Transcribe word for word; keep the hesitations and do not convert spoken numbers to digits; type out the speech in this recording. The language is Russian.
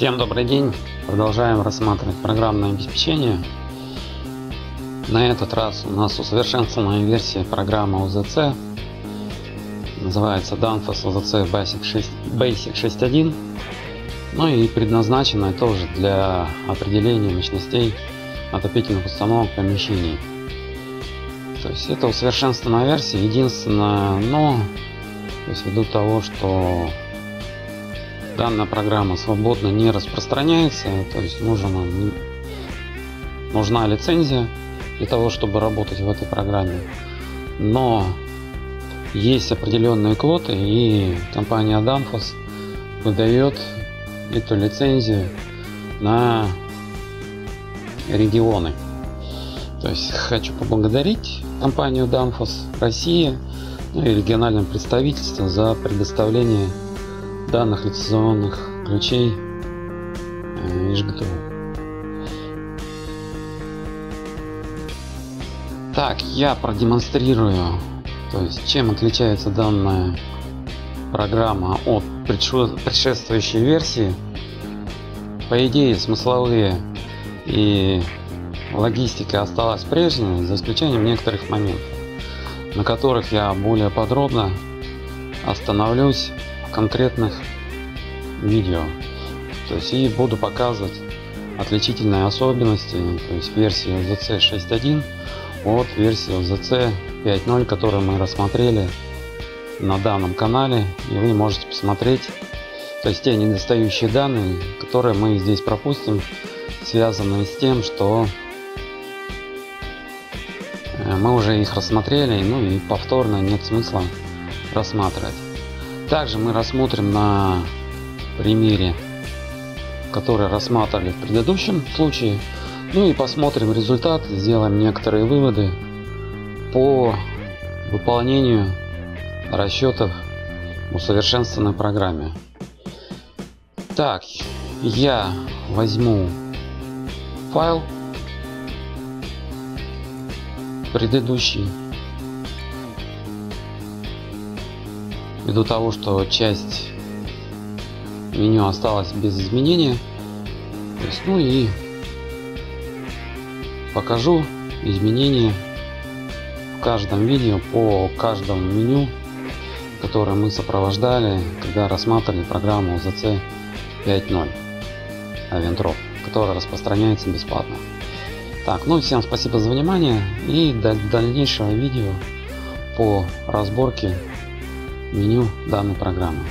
Всем добрый день! Продолжаем рассматривать программное обеспечение. На этот раз у нас усовершенствованная версия программы о зэ цэ. Называется Danfoss о зэ цэ Basic шесть, Basic шесть точка один. Ну и предназначена тоже для определения мощностей отопительных установок помещений. То есть это усовершенствованная версия. Единственное, но то есть ввиду того, что данная программа свободно не распространяется, то есть нужна, нужна лицензия для того, чтобы работать в этой программе. Но есть определенные квоты, и компания Danfoss выдает эту лицензию на регионы. То есть хочу поблагодарить компанию Danfoss Россия, ну и региональное представительство за предоставление данных лицензионных ключей ИЖГТУ. Так, я продемонстрирую, то есть чем отличается данная программа от предшествующей версии. По идее, смысловые и логистика осталась прежней, за исключением некоторых моментов, на которых я более подробно остановлюсь в конкретных видео. То есть и буду показывать отличительные особенности, то есть версии о зэ цэ шесть точка один от версии о зэ цэ пять точка ноль, которую мы рассмотрели на данном канале, и вы можете посмотреть, то есть те недостающие данные, которые мы здесь пропустим, связанные с тем, что мы уже их рассмотрели, ну и повторно нет смысла рассматривать. Также мы рассмотрим на примере, который рассматривали в предыдущем случае, ну и посмотрим результат, сделаем некоторые выводы по выполнению расчетов в усовершенствованной программе. Так, я возьму файл предыдущий, ввиду того, что часть меню осталась без изменения, то есть, ну и покажу изменения в каждом видео по каждому меню, которое мы сопровождали, когда рассматривали программу о зэ цэ пять точка ноль Aventrop, которая распространяется бесплатно. Так, ну всем спасибо за внимание, и до дальнейшего видео по разборке меню данной программы.